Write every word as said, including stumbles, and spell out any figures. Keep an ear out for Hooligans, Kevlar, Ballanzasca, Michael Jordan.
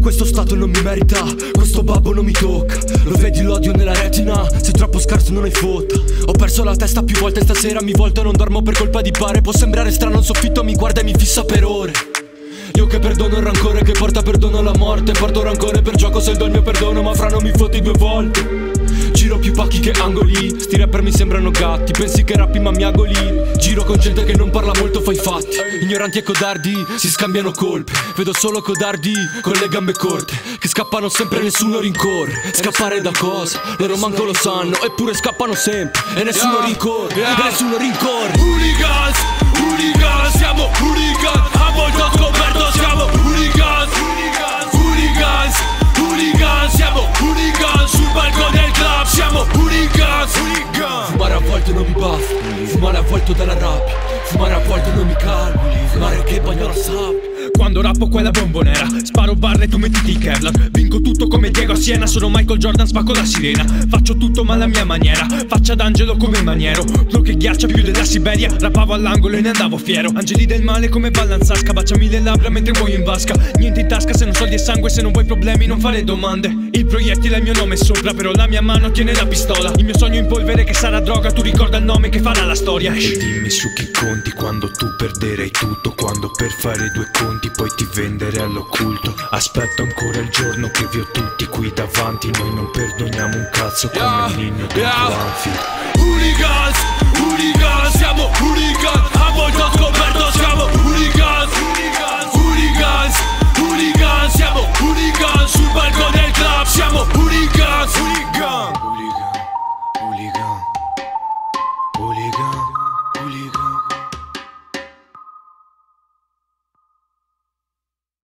Questo stato non mi merita, questo babbo non mi tocca. Lo vedi l'odio nella retina, sei troppo scarso non hai fotta. Ho perso la testa più volte stasera, mi volto e non dormo per colpa di pare. Può sembrare strano, un soffitto mi guarda e mi fissa per ore. Io che perdono il rancore, che porta perdono alla morte. Porto rancore per gioco, se do il mio perdono, ma fra non mi fotti due volte. Giro più pacchi che angoli, sti rapper mi sembrano gatti. Pensi che rappi ma mi agoli. Giro con gente che non parla molto, fa i fatti. Ignoranti e codardi, si scambiano colpe. Vedo solo codardi con le gambe corte, che scappano sempre e nessuno rincorre. Scappare da cosa? Loro manco lo sanno, eppure scappano sempre e nessuno rincorre, e nessuno rincorre. Hooligans, hooligans, siamo hooligans. A volta ho scoperto siamo hooligans. Hooligans, hooligans, siamo hooligans. Sul balcone del club siamo hooligans. Fumare a volte non mi basta, fumare avvolto dalla rabbia, fumare avvolto non mi calma, fumare che bagno la sabbia. Quando rappo quella bombonera, sparo barre e tu mettiti il Kevlar. Vinco tutto come Diego a Siena, sono Michael Jordan, spacco la sirena. Faccio tutto ma alla mia maniera, faccia d'angelo come maniero. Blu che ghiaccia più della Siberia, rappavo all'angolo e ne andavo fiero. Angeli del male come Ballanzasca, baciami le labbra mentre muoio in vasca. Niente in tasca se non soldi e sangue, se non vuoi problemi non fare domande. Il proiettile è il mio nome sopra, però la mia mano tiene la pistola. Il mio sogno in polvere che sarà droga, tu ricorda il nome che farà la storia. E dimmi su chi conti quando tu perderai tutto, quando per fare due conti poi ti vendere all'occulto. Aspetto ancora il giorno che vi ho tutti qui davanti. Noi non perdoniamo un cazzo come yeah, il nino dentro yeah. L'Anfield. Hooligans, hooligans, siamo hooligans. A volte ho scoperto siamo hooligans. Hooligans, hooligans, siamo hooligans. Sul balcone del club siamo